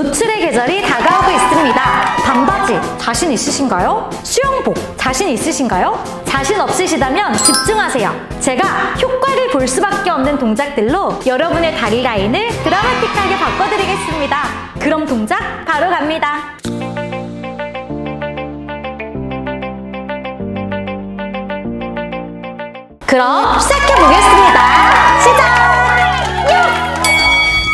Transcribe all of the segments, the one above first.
노출의 계절이 다가오고 있습니다. 반바지 자신 있으신가요? 수영복 자신 있으신가요? 자신 없으시다면 집중하세요. 제가 효과를 볼 수밖에 없는 동작들로 여러분의 다리 라인을 드라마틱하게 바꿔드리겠습니다. 그럼 동작 바로 갑니다. 그럼 시작해보겠습니다. 시작!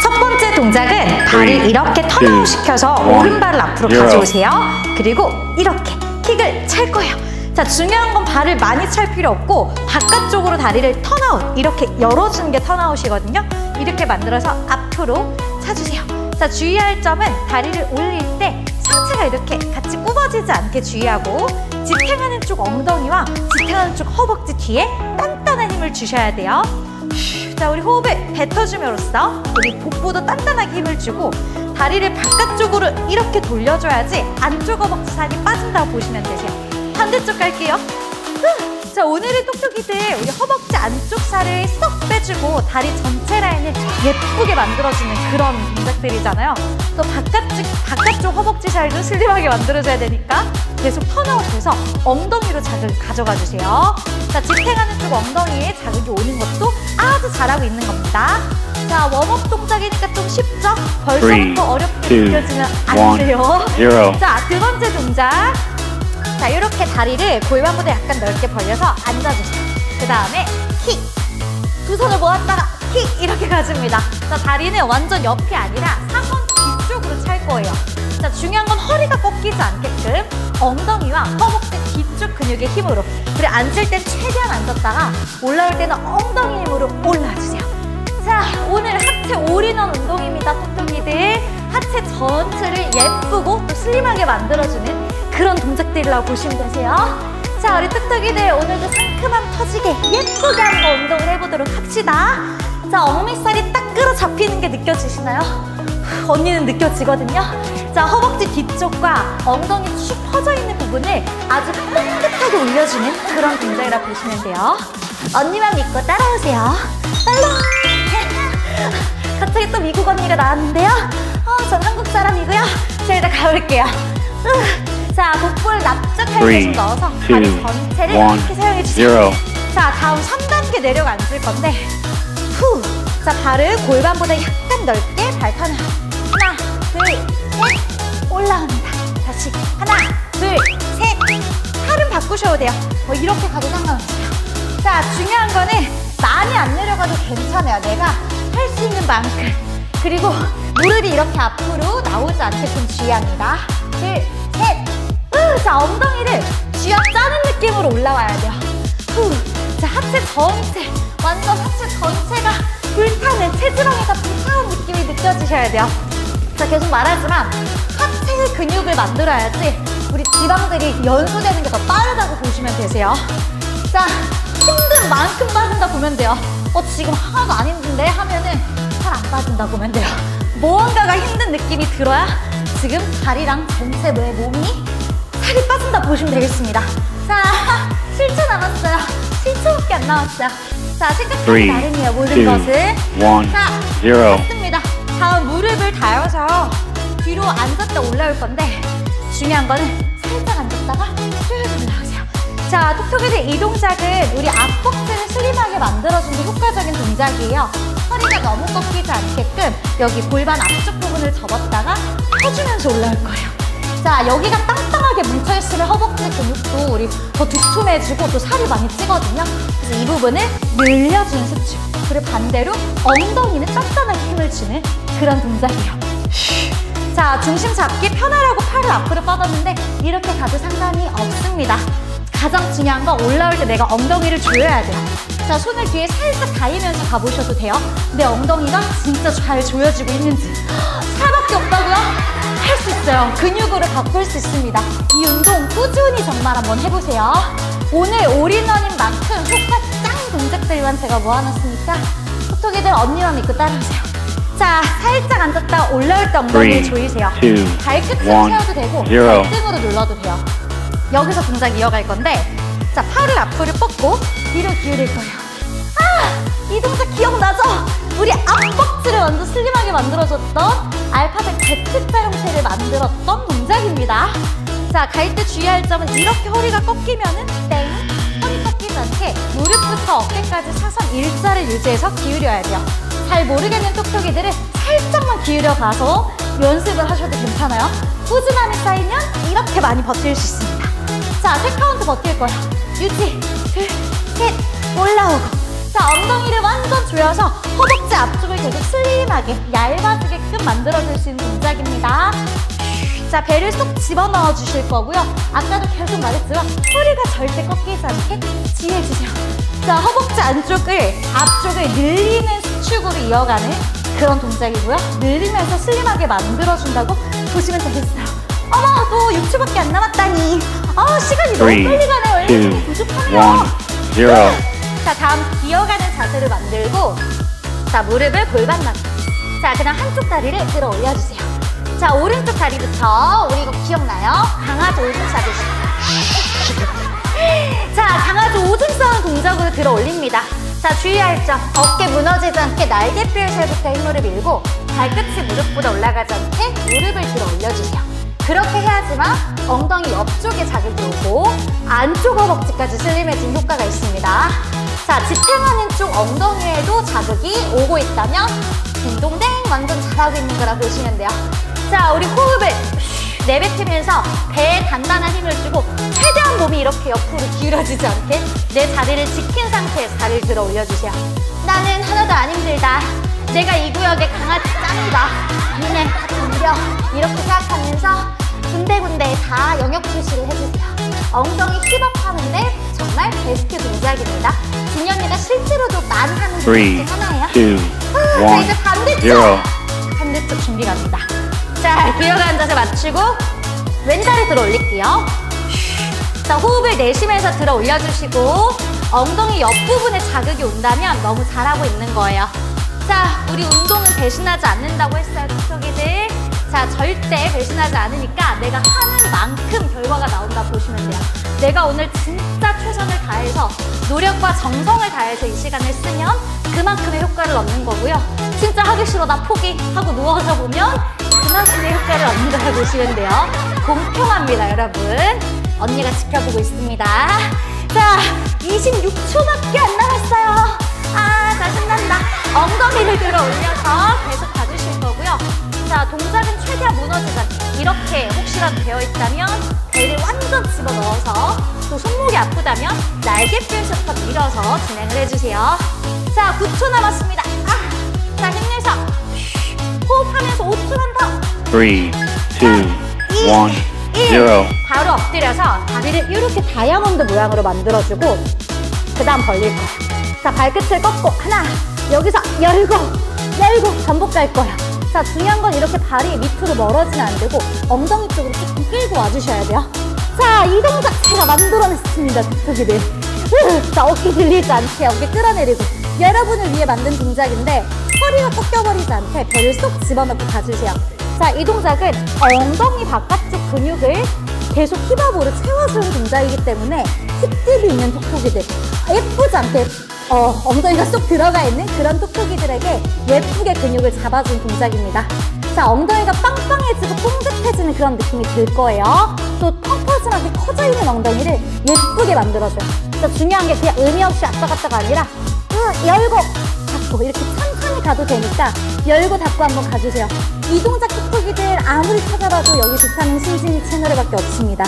첫 번째 동작은 발을 이렇게 턴아웃시켜서 오른발을 앞으로 가져오세요. 그리고 이렇게 킥을 찰 거예요. 자, 중요한 건 발을 많이 찰 필요 없고 바깥쪽으로 다리를 턴아웃 이렇게 열어주는 게 턴아웃이거든요. 이렇게 만들어서 앞으로 차주세요. 자, 주의할 점은 다리를 올릴 때 상체가 이렇게 같이 굽어지지 않게 주의하고 지탱하는 쪽 엉덩이와 지탱하는 쪽 허벅지 뒤에 단단한 힘을 주셔야 돼요. 자, 우리 호흡을 뱉어주므로써 우리 복부도 단단하게 힘을 주고 다리를 바깥쪽으로 이렇게 돌려줘야지 안쪽 허벅지 살이 빠진다고 보시면 되세요. 반대쪽 갈게요. 자, 오늘은 톡톡이들 우리 허벅지 안쪽 살을 쏙 빼주고 다리 전체 라인을 예쁘게 만들어주는 그런 동작들이잖아요. 또 바깥쪽 허벅지 살도 슬림하게 만들어줘야 되니까 계속 턴아웃해서 엉덩이로 자극을 가져가주세요. 자, 지탱하는 쪽 엉덩이에 자극이 오는 것도 아주 잘하고 있는 겁니다. 자, 웜업 동작이니까 좀 쉽죠? 벌써부터 어렵게 느껴지면 안 돼요. 자, 두 번째 동작. 자, 이렇게 다리를 골반보다 약간 넓게 벌려서 앉아주세요. 그 다음에 킥! 두 손을 모았다가 킥! 이렇게 가줍니다. 자, 다리는 완전 옆이 아니라 상원 뒤쪽으로 찰 거예요. 자, 중요한 건 허리가 꺾이지 않게끔 엉덩이와 허벅지 뒤쪽 근육의 힘으로, 그리고 앉을 때 최대한 앉았다가 올라올 때는 엉덩이 힘으로 올라와주세요. 자, 오늘 하체 올인원 운동입니다, 톡톡이들. 하체 전체를 예쁘고 또 슬림하게 만들어주는 그런 동작들이라고 보시면 되세요. 자, 우리 톡톡이들 오늘도 상큼함 터지게 예쁘게 한번 운동을 해보도록 합시다. 자, 엉밑살이 딱 끌어잡히는 게 느껴지시나요? 언니는 느껴지거든요. 자, 허벅지 뒤쪽과 엉덩이 축 퍼져있는 부분을 아주 뽕긋하게 올려주는 그런 동작이라고 보시면 돼요. 언니만 믿고 따라오세요. 딸랑! 갑자기 또 미국 언니가 나왔는데요. 전 한국 사람이고요. 저 이따 가볼게요. 자, 복부를 납작하게 좀 넣어서 다리 전체를 이렇게 사용해주세요. 자, 다음 3단계 내려가 앉을 건데 후! 자, 발을 골반보다 약간 넓게 발 터널. 하나, 둘, 셋! 올라옵니다. 다시 하나, 둘, 셋! 팔은 바꾸셔도 돼요. 뭐 이렇게 가도 상관없어요. 자, 중요한 거는 많이 안 내려가도 괜찮아요. 내가 할 수 있는 만큼. 그리고 무릎이 이렇게 앞으로 나오지 않게끔 주의합니다. 둘, 셋! 자, 엉덩이를 쥐어 짜는 느낌으로 올라와야 돼요. 후. 자, 하체 전체, 완전 하체 전체가 불타는, 체지방에서 불타는 느낌이 느껴지셔야 돼요. 자, 계속 말하지만 하체의 근육을 만들어야지 우리 지방들이 연소되는 게 더 빠르다고 보시면 되세요. 자, 힘든 만큼 빠진다 보면 돼요. 지금 하나도 안 힘든데 하면은 잘 안 빠진다 보면 돼요. 무언가가 힘든 느낌이 들어야 지금 다리랑 전체 내 몸이 살이 빠진다 보시면 되겠습니다. 자, 7초 남았어요. 7초밖에 안 남았어요. 자, 생각하기 나름이에요, 모든 것은. 자, 됐습니다. 다음 무릎을 닿아서 뒤로 앉았다 올라올 건데 중요한 거는 살짝 앉았다가 쭉 올라오세요. 자, 톡톡이들 이 동작은 우리 앞벅지를 슬림하게 만들어주는 효과적인 동작이에요. 허리가 너무 꺾이지 않게끔 여기 골반 앞쪽 부분을 접었다가 펴주면서 올라올 거예요. 자, 여기가 땅땅하게 뭉쳐있으면 허벅지 근육도 우리 더 두툼해지고 또 살이 많이 찌거든요. 그래서 이 부분을 늘려주는 습축, 그리고 반대로 엉덩이는 단단하게 힘을 주는 그런 동작이에요. 자, 중심 잡기 편하라고 팔을 앞으로 뻗었는데 이렇게 가도 상관이 없습니다. 가장 중요한 건 올라올 때 내가 엉덩이를 조여야 돼요. 자, 손을 뒤에 살짝 닿이면서 가보셔도 돼요. 내 엉덩이가 진짜 잘 조여지고 있는지. 살밖에 없다고요? 할 수 있어요. 근육으로 바꿀 수 있습니다. 이 운동 꾸준히 정말 한번 해보세요. 오늘 올인원인 만큼 효과 짱 동작들만 제가 모아놨으니까 톡톡이들 언니만 믿고 따라오세요. 자, 살짝 앉았다 올라올 때 엉덩이 조이세요. 발끝을 채워도 되고 발등으로 눌러도 돼요. 여기서 동작 이어갈 건데 자, 팔을 앞으로 뻗고 뒤로 기울일 거예요. 이 동작 기억나죠? 우리 앞벅지를 완전 슬림하게 만들어줬던 알파벳 Z자 형태를 만들었던 동작입니다. 자, 갈 때 주의할 점은 이렇게 허리가 꺾이면은 땡! 허리 꺾이지 않게 무릎부터 어깨까지 사선 일자를 유지해서 기울여야 돼요. 잘 모르겠는 톡톡이들은 살짝만 기울여가서 연습을 하셔도 괜찮아요. 꾸준함이 쌓이면 이렇게 많이 버틸 수 있습니다. 자, 3카운트 버틸 거예요. 유지, 둘, 셋, 올라오고. 자, 엉덩이를 완전 조여서 허벅지 앞쪽을 계속 슬림하게, 얇아지게끔 만들어줄 수 있는 동작입니다. 자, 배를 쏙 집어넣어 주실 거고요. 아까도 계속 말했지만 허리가 절대 꺾이지 않게 지혜해주세요. 자, 허벅지 안쪽을, 앞쪽을 늘리는 수축으로 이어가는 그런 동작이고요. 늘리면서 슬림하게 만들어준다고 보시면 되겠어요. 어머, 또 6초밖에 안 남았다니. 아, 시간이 너무 빨리 가네요. 1, 2, 부족하네요. 1, 0. 자, 다음 기어가는 자세를 만들고, 자, 무릎을 골반 낮게. 자, 그냥 한쪽 다리를 들어 올려주세요. 자, 오른쪽 다리부터. 우리 이거 기억나요? 강아지 오줌 싸듯이. 자, 강아지 오줌 싸는 동작으로 들어 올립니다. 자, 주의할 점. 어깨 무너지지 않게 날개뼈 살부터 힘으로 밀고, 발끝이 무릎보다 올라가지 않게 무릎을 들어 올려주세요. 그렇게 해야지만 엉덩이 옆쪽에 자극이 오고 안쪽 허벅지까지 슬림해진 효과가 있습니다. 자, 지탱하는 쪽 엉덩이에도 자극이 오고 있다면 딩동댕 완전 잘하고 있는 거라고 보시면 돼요. 자, 우리 호흡을 내뱉으면서 배에 단단한 힘을 주고 최대한 몸이 이렇게 옆으로 기울어지지 않게 내 자리를 지킨 상태에서 다리를 들어 올려주세요. 나는 하나도 안 힘들다. 내가 이 구역의 강아지 짱이다. 니네 다 덤벼. 이렇게 생각하면서 군데군데 다 영역 표시를 해주세요. 엉덩이 힙업하는데 정말 베스트 동작입니다. 준현이가 실제로도 많이 하는 동작 중 하나예요. 2, 자, 이제 반대쪽! 0. 반대쪽 준비 갑니다. 자, 기어가는 자세 맞추고 왼다리 들어 올릴게요. 자, 호흡을 내쉬면서 들어 올려주시고 엉덩이 옆부분에 자극이 온다면 너무 잘하고 있는 거예요. 자, 우리 운동은 배신하지 않는다고 했어요, 톡톡이들. 자, 절대 배신하지 않으니까 내가 하는 만큼 결과가 나온다 보시면 돼요. 내가 오늘 진짜 최선을 다해서 노력과 정성을 다해서 이 시간을 쓰면 그만큼의 효과를 얻는 거고요. 진짜 하기 싫어, 나 포기 하고 누워서 보면 그만큼의 효과를 얻는다고 보시면 돼요. 공평합니다, 여러분. 언니가 지켜보고 있습니다. 자, 26초밖에 안 남았어요. 아, 나 신난다. 엉덩이를 들어 올려서 계속 봐주실 거고요. 자, 동작은 최대한 무너지지 않게 이렇게 혹시라도 되어 있다면 배를 완전 집어넣어서, 또 손목이 아프다면 날개뼈에서부터 밀어서 진행을 해주세요. 자, 9초 남았습니다. 아, 자, 힘내서 호흡하면서 5초만 더. 3, 2, 1, 0. 바로 엎드려서 다리를 이렇게 다이아몬드 모양으로 만들어주고 그 다음 벌릴 거예요. 자, 발끝을 꺾고 하나, 여기서 열고 열고 반복 갈 거예요. 자, 중요한 건 이렇게 발이 밑으로 멀어지면 안 되고 엉덩이 쪽으로 조금 끌고 와주셔야 돼요. 자, 이 동작 제가 만들어냈습니다, 톡톡이들. 자, 어깨 들리지 않게 어깨 끌어내리고 여러분을 위해 만든 동작인데 허리가 꺾여버리지 않게 배를 쏙 집어넣고 가주세요. 자, 이 동작은 엉덩이 바깥쪽 근육을 계속 힙업으로 채워주는 동작이기 때문에 힙딥이 있는 톡톡이들, 예쁘지 않게 엉덩이가 쏙 들어가 있는 그런 톡톡이들에게 예쁘게 근육을 잡아준 동작입니다. 자, 엉덩이가 빵빵해지고 뽕긋해지는 그런 느낌이 들 거예요. 또 펑퍼짐하게 커져 있는 엉덩이를 예쁘게 만들어줘요. 자, 중요한 게 그냥 의미 없이 왔다 갔다가 아니라 열고 닫고 이렇게 천천히 가도 되니까 열고 닫고 한번 가주세요. 이 동작 톡톡이들 아무리 찾아봐도 여기 비타민 신진이 채널에밖에 없습니다.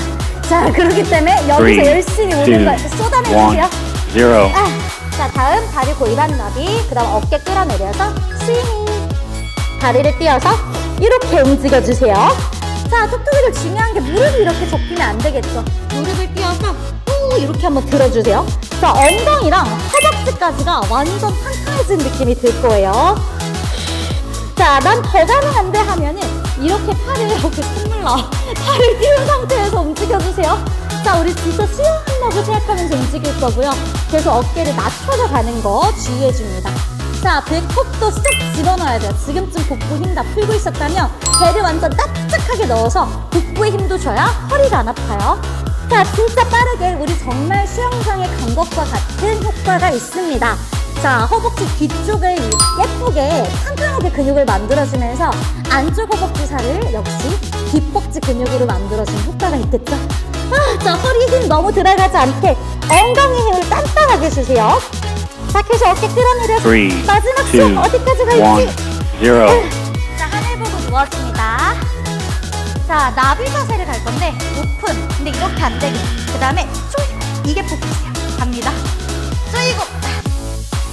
자, 그렇기 때문에 여기서 열심히 오는 걸 쏟아내주세요. 0. 자, 다음 다리 골반 너비, 그 다음 어깨 끌어내려서 스윙. 다리를 띄어서 이렇게 움직여주세요. 자, 톡톡이들 중요한 게 무릎이 이렇게 접히면 안 되겠죠. 무릎을 띄어서 후 이렇게 한번 들어주세요. 자, 엉덩이랑 허벅지까지가 완전 탄탄해진 느낌이 들 거예요. 자, 난 더 가면 안 돼 하면은 이렇게 팔을 이렇게 손물러 팔을 띄운 상태에서 움직여주세요. 자, 우리 진짜 수영한다고 생각하면서 움직일 거고요. 계속 어깨를 낮춰서 가는 거 주의해줍니다. 자, 배꼽도 쏙 집어넣어야 돼요. 지금쯤 복부 힘 다 풀고 있었다면 배를 완전 납작하게 넣어서 복부에 힘도 줘야 허리가 안 아파요. 자, 진짜 빠르게 우리 정말 수영장에 간 것과 같은 효과가 있습니다. 자, 허벅지 뒤쪽을 예쁘게 탄탄하게 근육을 만들어주면서 안쪽 허벅지 살을 역시 뒷벅지 근육으로 만들어주는 효과가 있겠죠? 아, 자, 허리 힘 너무 들어가지 않게 엉덩이 힘을 단단하게 주세요. 자, 그래서 어깨 끌어내려서 마지막 숨 어디까지 갈지? 0. 자, 하늘 보고 누워줍니다. 자, 나비 자세를 갈 건데 오픈. 근데 이렇게 안 되게. 그 다음에 쪼이고. 이게 포커스야. 갑니다. 쪼이고.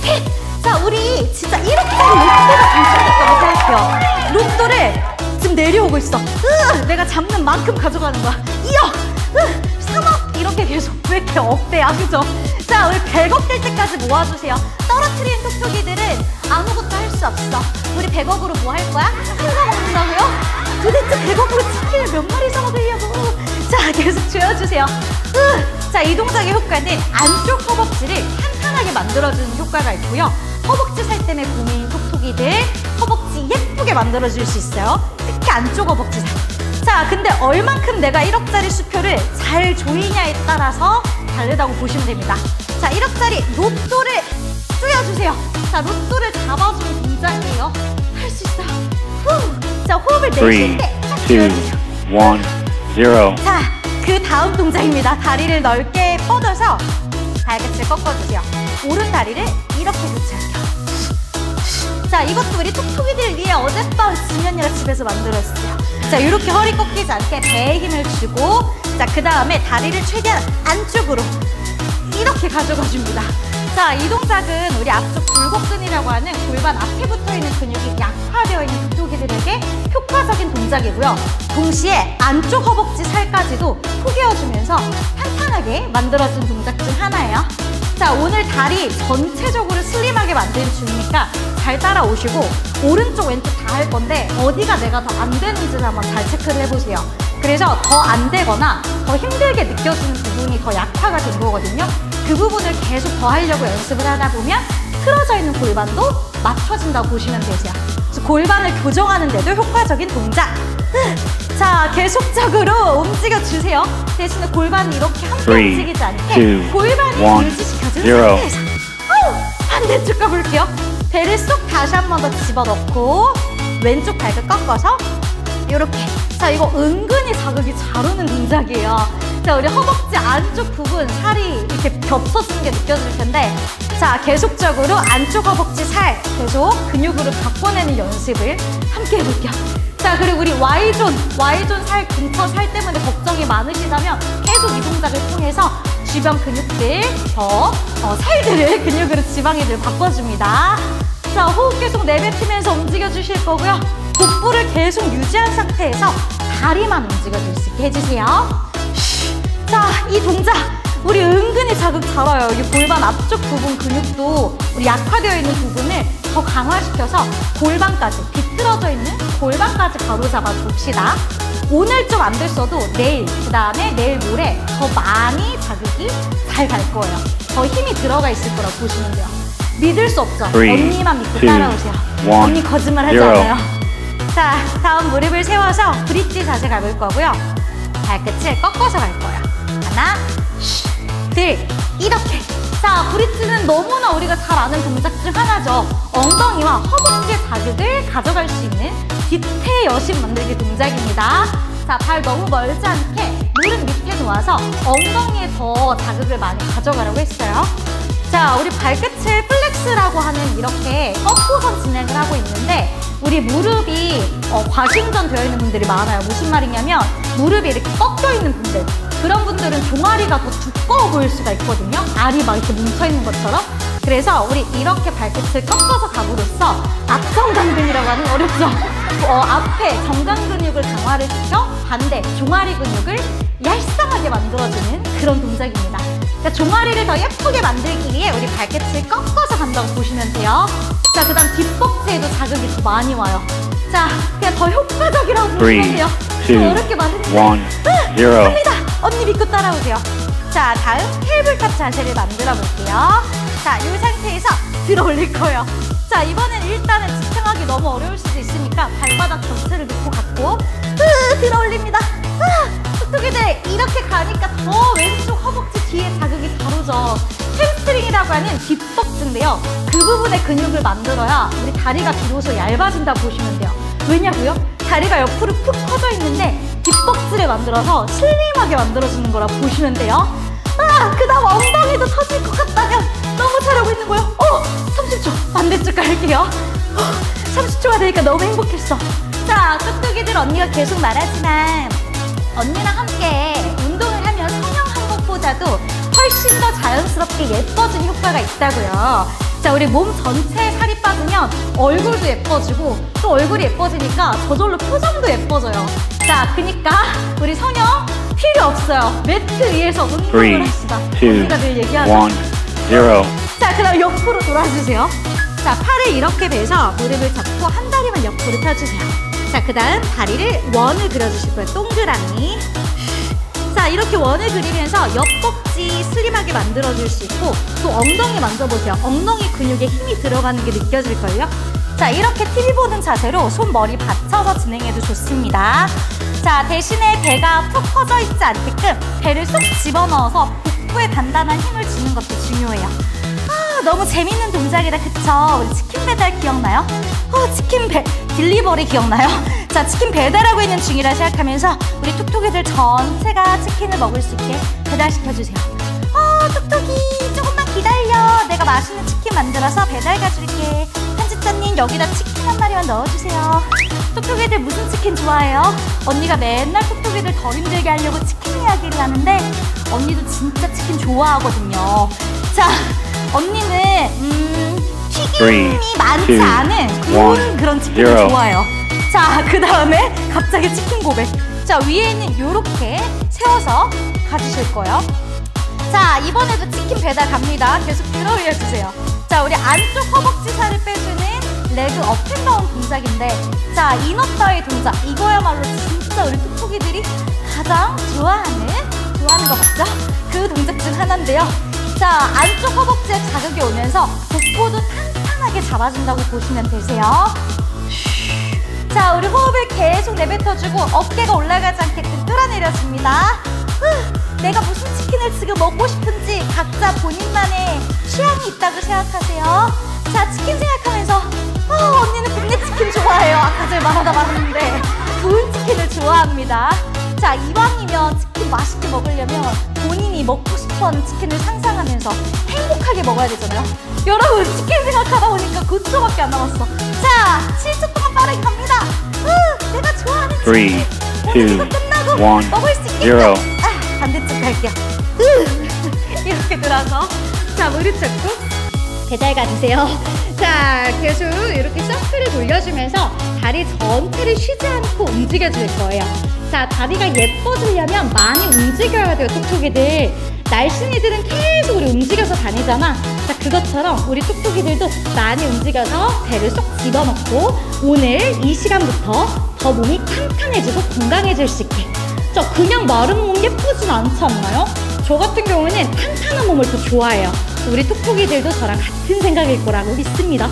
헥. 자, 우리 진짜 이렇게 록도가 당첨됐다고 생각해요. 록도를 지금 내려오고 있어. 내가 잡는 만큼 가져가는 거야. 2억. 3억. 이렇게 계속. 왜 이렇게 억대야, 그죠? 자, 우리 백업 될 때까지 모아주세요. 떨어뜨린 톡톡이들은 아무것도 할 수 없어. 우리 100억으로 뭐 할 거야? 생각 먹는다고요? 도대체 100억으로 치킨을 몇 마리 사 먹으려고. 자, 계속 조여주세요. 자, 이 동작의 효과는 안쪽 허벅지를 탄탄하게 만들어주는 효과가 있고요. 허벅지 살 때문에 고민인 톡톡이들 허벅지 예쁘게 만들어줄 수 있어요. 특히 안쪽 허벅지 살. 자, 근데 얼만큼 내가 1억짜리 수표를 잘 조이냐에 따라서 다르다고 보시면 됩니다. 자, 1억짜리 로또를 쪼여주세요. 자, 로또를 잡아주는 동작이에요. 할 수 있어요. 후. 자, 호흡을 내쉴 때 탁 조여주세요. 1, 0. 자, 그 다음 동작입니다. 다리를 넓게 뻗어서 발끝을 꺾어주세요. 오른 다리를 이렇게 교체할게요. 자, 이것도 우리 톡톡이들 위해 어젯밤 지면이가 집에서 만들었어요. 자, 이렇게 허리 꺾이지 않게 배에 힘을 주고, 자, 그 다음에 다리를 최대한 안쪽으로 이렇게 가져가줍니다. 자, 이 동작은 우리 앞쪽 굴곡근이라고 하는 골반 앞에 붙어있는 근육이 약화되어 있는 톡톡이들에게 효과적인 동작이고요. 동시에 안쪽 허벅지 살까지도 포개어주면서 탄탄하게 만들어준 동작 중 하나예요. 자, 오늘 다리 전체적으로 슬림하게 만드는 중이니까 잘 따라오시고 오른쪽 왼쪽 다 할 건데 어디가 내가 더 안 되는지를 한번 잘 체크를 해보세요. 그래서 더 안 되거나 더 힘들게 느껴지는 부분이 더 약화가 된 거거든요. 그 부분을 계속 더 하려고 연습을 하다 보면 틀어져 있는 골반도 맞춰진다고 보시면 되세요. 골반을 교정하는 데도 효과적인 동작. 자, 계속적으로 움직여주세요. 대신에 골반이 이렇게 함께 움직이지 않게 골반을 유지시켜준 상태에서 반대쪽 가볼게요. 배를 쏙 다시 한 번 더 집어넣고 왼쪽 발끝 꺾어서 이렇게. 자, 이거 은근히 자극이 잘 오는 동작이에요. 자, 우리 허벅지 안쪽 부분 살이 이렇게 겹쳐지는 게 느껴질 텐데, 자, 계속적으로 안쪽 허벅지 살 계속 근육으로 바꿔내는 연습을 함께 해볼게요. 자, 그리고 우리 Y존 살 근처 살 때문에 걱정이 많으시다면 계속 이 동작을 통해서 주변 근육들, 살들을 근육으로 지방이들 바꿔줍니다. 자, 호흡 계속 내뱉으면서 움직여주실 거고요. 복부를 계속 유지한 상태에서 다리만 움직여줄 수 있게 해주세요. 자, 이 동작 우리 은근히 자극 잘 와요. 여기 골반 앞쪽 부분 근육도 우리 약화되어 있는 부분을 더 강화시켜서 골반까지, 비틀어져 있는 골반까지 바로잡아 줍시다. 오늘 좀 안 됐어도 내일, 그 다음에 내일 모레 더 많이 자극이 잘 갈 거예요. 더 힘이 들어가 있을 거라고 보시면 돼요. 믿을 수 없죠? 언니만 믿고 따라오세요. 언니 거짓말 하지 않아요. 자, 다음 무릎을 세워서 브릿지 자세 가볼 거고요. 발끝을 꺾어서 갈 거예요. 하나, 둘, 이렇게. 자, 브릿지는 너무나 우리가 잘 아는 동작 중 하나죠. 엉덩이와 허벅지의 자극을 가져갈 수 있는 뒤태 여신 만들기 동작입니다. 자, 발 너무 멀지 않게 무릎 밑에 놓아서 엉덩이에 더 자극을 많이 가져가려고 했어요. 자, 우리 발끝을 플렉스라고 하는 이렇게 꺾고선 진행을 하고 있는데 우리 무릎이 과신전 되어 있는 분들이 많아요. 무슨 말이냐면 무릎이 이렇게 꺾여 있는 분들, 그런 분들은 종아리가 더 두꺼워 보일 수가 있거든요. 알이 막 이렇게 뭉쳐있는 것처럼. 그래서 우리 이렇게 발끝을 꺾어서 가므로써 앞정강근이라고 하는, 어렵죠? 앞에 정강 근육을 강화를 시켜 반대 종아리 근육을 얄쌍하게 만들어주는 그런 동작입니다. 그러니까 종아리를 더 예쁘게 만들기 위해 우리 발끝을 꺾어서 간다고 보시면 돼요. 자, 그 다음 뒷벅지에도 자극이 더 많이 와요. 자, 그냥 더 효과적이라고 보시면 돼요. 어렵게 만드는데 됩니다. 언니 믿고 따라오세요. 자, 다음 케이블탑 자세를 만들어 볼게요. 자, 이 상태에서 들어 올릴 거예요. 자, 이번엔 일단은 지탱하기 너무 어려울 수도 있으니까 발바닥 전체를 놓고 갖고 들어 올립니다. 톡톡이들 이렇게 가니까 더 왼쪽 허벅지 뒤에 자극이 잘 오죠. 스트링이라고 하는 뒷벅지인데요. 그 부분의 근육을 만들어야 우리 다리가 비로소 얇아진다 보시면 돼요. 왜냐고요? 다리가 옆으로 푹 퍼져 있는데 뒷벅지를 만들어서 슬림하게 만들어주는 거라 보시면 돼요. 아, 그 다음 엉덩이도 터질 것 같다면 너무 잘하고 있는 거예요. 30초 반대쪽 갈게요. 30초가 되니까 너무 행복했어. 자, 깍두기들 언니가 계속 말하지만 언니랑 함께 운동을 하면 성형 한 것보다도 훨씬 더 자연스럽게 예뻐진 효과가 있다고요. 자, 우리 몸 전체에 살이 빠지면 얼굴도 예뻐지고 또 얼굴이 예뻐지니까 저절로 표정도 예뻐져요. 자, 그러니까 우리 성형 필요 없어요. 매트 위에서 운동을 합시다. 우리가 늘 얘기하죠. 1, 0. 자, 그다음 옆으로 돌아주세요. 자, 팔을 이렇게 베서 무릎을 잡고 한 다리만 옆으로 펴주세요. 자, 그 다음 다리를 원을 그려주실 거예요. 동그라미. 자, 이렇게 원을 그리면서 옆벅지 슬림하게 만들어줄 수 있고 또 엉덩이 만져보세요. 엉덩이 근육에 힘이 들어가는 게 느껴질 거예요. 자, 이렇게 TV 보는 자세로 손, 머리 받쳐서 진행해도 좋습니다. 자, 대신에 배가 푹 퍼져 있지 않게끔 배를 쏙 집어넣어서 복부에 단단한 힘을 주는 것도 중요해요. 아, 너무 재밌는 동작이다, 그쵸? 우리 치킨 배달 기억나요? 치킨 딜리버리 기억나요? 자, 치킨 배달하고 있는 중이라 생각하면서 우리 톡톡이들 전체가 치킨을 먹을 수 있게 배달시켜주세요. 톡톡이 조금만 기다려. 내가 맛있는 치킨 만들어서 배달 가줄게. 편집자님 여기다 치킨 한 마리만 넣어주세요. 톡톡이들 무슨 치킨 좋아해요? 언니가 맨날 톡톡이들 더 힘들게 하려고 치킨 이야기를 하는데 언니도 진짜 치킨 좋아하거든요. 자, 언니는 튀김이 많지 않은 그런 치킨을 좋아해요. 자, 그 다음에 갑자기 치킨 고백. 자, 위에 있는 요렇게 세워서 가주실 거예요. 자, 이번에도 치킨 배달 갑니다. 계속 들어 올려주세요. 자, 우리 안쪽 허벅지 살을 빼주는 레그 업앤다운 동작인데, 자, 인업다이 동작. 이거야말로 진짜 우리 톡톡이들이 가장 좋아하는 거 맞죠? 그 동작 중 하나인데요. 자, 안쪽 허벅지에 자극이 오면서 복부도 탄탄하게 잡아준다고 보시면 되세요. 자, 우리 호흡을 계속 내뱉어주고 어깨가 올라가지 않게끔 끌어내려줍니다. 내가 무슨 치킨을 지금 먹고 싶은지 각자 본인만의 취향이 있다고 생각하세요. 자, 치킨 생각하면서 언니는 굽네 치킨 좋아해요. 아까 전에 말하다 말았는데 구운 치킨을 좋아합니다. 자, 이왕이면 치킨 맛있게 먹으려면 본인이 먹고 싶은 치킨을 상상하면서 행복하게 먹어야 되잖아요. 여러분, 치킨 생각하다 보니까 9초밖에 안 남았어. 자, 7초 동안 빠르게 갑니다. 내가 좋아하는 치킨. 3, 2, 1, 먹을 수 있겠다. 아, 반대쪽 갈게요. 이렇게 들어서. 자, 무릎 잡고 배달 가주세요. 자, 계속 이렇게 서클을 돌려주면서 다리 전체를 쉬지 않고 움직여줄 거예요. 자, 다리가 예뻐지려면 많이 움직여야 돼요, 톡톡이들. 날씬이들은 계속 우리 움직여서 다니잖아. 자, 그것처럼 우리 톡톡이들도 많이 움직여서 배를 쏙 집어넣고 오늘 이 시간부터 더 몸이 탄탄해지고 건강해질 수 있게. 저 그냥 마른 몸 예쁘진 않지 않나요? 저 같은 경우는 탄탄한 몸을 더 좋아해요. 우리 톡톡이들도 저랑 같은 생각일 거라고 믿습니다.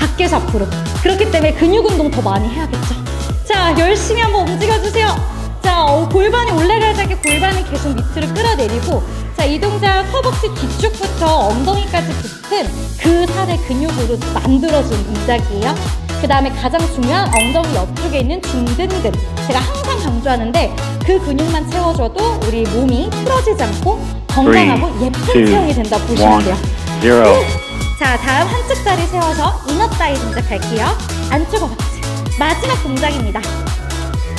밖에서 앞으로. 그렇기 때문에 근육 운동 더 많이 해야겠죠. 자, 열심히 한번 움직여주세요. 자, 골반이 올라가자게 골반이 계속 밑으로 끌어내리고, 자, 이 동작 허벅지 뒤쪽부터 엉덩이까지 붙은 그 살의 근육으로 만들어준 동작이에요. 그 다음에 가장 중요한 엉덩이 옆쪽에 있는 중둔근. 제가 항상 강조하는데 그 근육만 채워줘도 우리 몸이 틀어지지 않고 건강하고 예쁜 체형이 된다 보시면 돼요. 자, 다음 한쪽 다리 세워서 인업다이 동작할게요. 안쪽 허벅지. 마지막 동작입니다.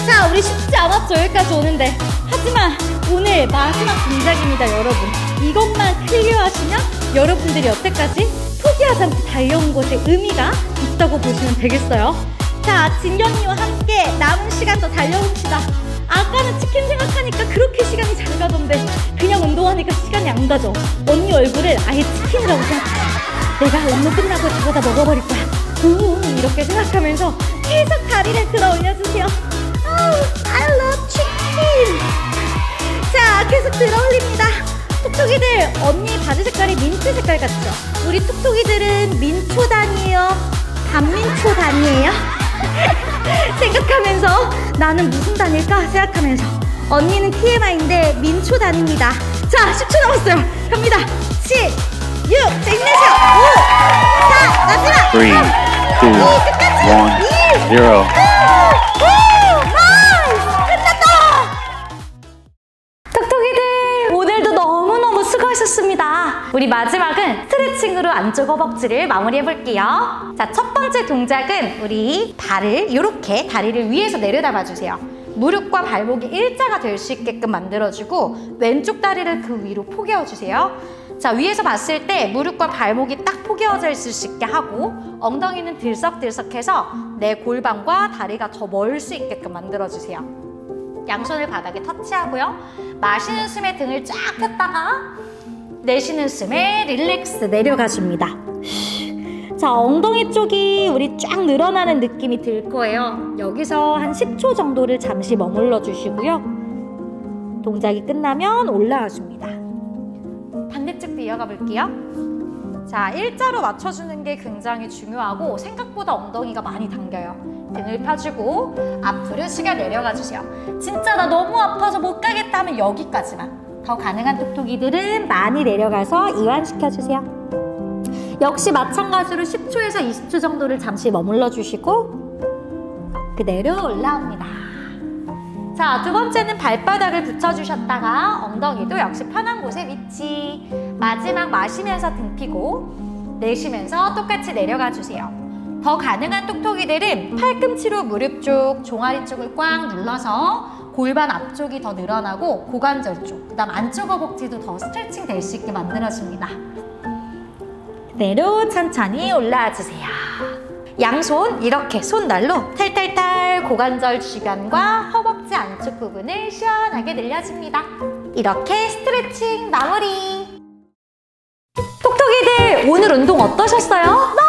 자, 우리 쉽지 않았죠? 여기까지 오는데. 하지만 오늘 마지막 동작입니다, 여러분. 이것만 클리어하시면 여러분들이 여태까지 포기하지 않고 달려온 것의 의미가 있다고 보시면 되겠어요. 자, 진경이와 함께 남은 시간 더 달려봅시다. 아까는 치킨 생각하니까 그렇게 시간이 잘 가던데 그냥 운동하니까 시간이 안 가죠. 언니 얼굴을 아예 치킨이라고 생각해요. 내가 운동 끝나고 저거 다 먹어버릴 거야. 이렇게 생각하면서 계속 다리를 들어 올려주세요. I love chicken. 자, 계속 들어 올립니다. 톡톡이들, 언니 바지 색깔이 민트 색깔 같죠? 우리 톡톡이들은 민초단이에요? 단민초단이에요? 생각하면서 나는 무슨 단일까? 생각하면서 언니는 TMI인데 민초단입니다. 자, 10초 남았어요. 갑니다. 7, 6 자, 인내셔 5 4 마지막 3 2 1 0 나이스! 끝났다! 톡톡이들 오늘도 너무너무 수고하셨습니다. 우리 마지막은 스트레칭으로 안쪽 허벅지를 마무리해볼게요. 자, 첫 번째 동작은 우리 발을 이렇게 다리를 위에서 내려다봐주세요. 무릎과 발목이 일자가 될 수 있게끔 만들어주고 왼쪽 다리를 그 위로 포개어주세요. 자, 위에서 봤을 때 무릎과 발목이 딱 포개어져 있을 수 있게 하고 엉덩이는 들썩들썩해서 내 골반과 다리가 더 멀 수 있게끔 만들어주세요. 양손을 바닥에 터치하고요. 마시는 숨에 등을 쫙 폈다가 내쉬는 숨에 릴렉스 내려가줍니다. 자, 엉덩이 쪽이 우리 쫙 늘어나는 느낌이 들 거예요. 여기서 한 10초 정도를 잠시 머물러 주시고요. 동작이 끝나면 올라와 줍니다. 반대쪽도 이어가 볼게요. 자, 일자로 맞춰주는 게 굉장히 중요하고 생각보다 엉덩이가 많이 당겨요. 등을 펴주고 앞으로 숙여 내려가 주세요. 진짜 나 너무 아파서 못 가겠다 하면 여기까지만. 더 가능한 톡톡이들은 많이 내려가서 이완시켜 주세요. 역시 마찬가지로 10초에서 20초 정도를 잠시 머물러 주시고 그대로 올라옵니다. 자, 두 번째는 발바닥을 붙여주셨다가 엉덩이도 역시 편한 곳에 위치. 마지막 마시면서 등 펴고 내쉬면서 똑같이 내려가 주세요. 더 가능한 톡톡이들은 팔꿈치로 무릎 쪽, 종아리 쪽을 꽉 눌러서 골반 앞쪽이 더 늘어나고 고관절 쪽, 그다음 안쪽 허벅지도 더 스트레칭 될 수 있게 만들어줍니다. 그대로 천천히 올라와 주세요. 양손 이렇게 손날로 탈탈탈 고관절 주변과 허벅지 안쪽 부분을 시원하게 늘려줍니다. 이렇게 스트레칭 마무리! 톡톡이들 오늘 운동 어떠셨어요?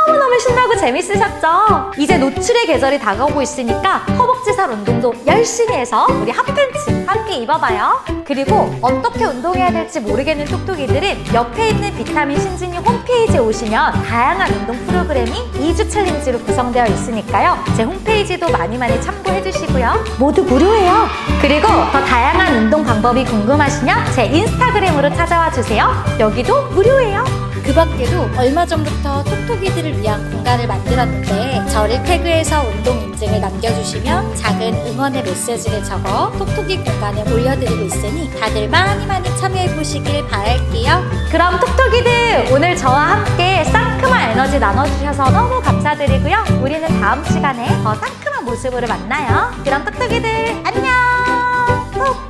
너무너무 신나고 재밌으셨죠? 이제 노출의 계절이 다가오고 있으니까 허벅지살 운동도 열심히 해서 우리 핫팬츠 함께 입어봐요. 그리고 어떻게 운동해야 될지 모르겠는 톡톡이들은 옆에 있는 비타민 신진이 홈페이지에 오시면 다양한 운동 프로그램이 2주 챌린지로 구성되어 있으니까요. 제 홈페이지도 많이 참고해주시고요. 모두 무료예요. 그리고 더 다양한 운동 방법이 궁금하시면 제 인스타그램으로 찾아와 주세요. 여기도 무료예요. 그 밖에도 얼마 전부터 톡톡이들을 위한 공간을 만들었는데 저를 태그해서 운동 인증을 남겨주시면 작은 응원의 메시지를 적어 톡톡이 공간에 올려드리고 있으니 다들 많이 참여해보시길 바랄게요. 그럼 톡톡이들 오늘 저와 함께 상큼한 에너지 나눠주셔서 너무 감사드리고요. 우리는 다음 시간에 더 상큼한 모습으로 만나요. 그럼 톡톡이들 안녕. 톡!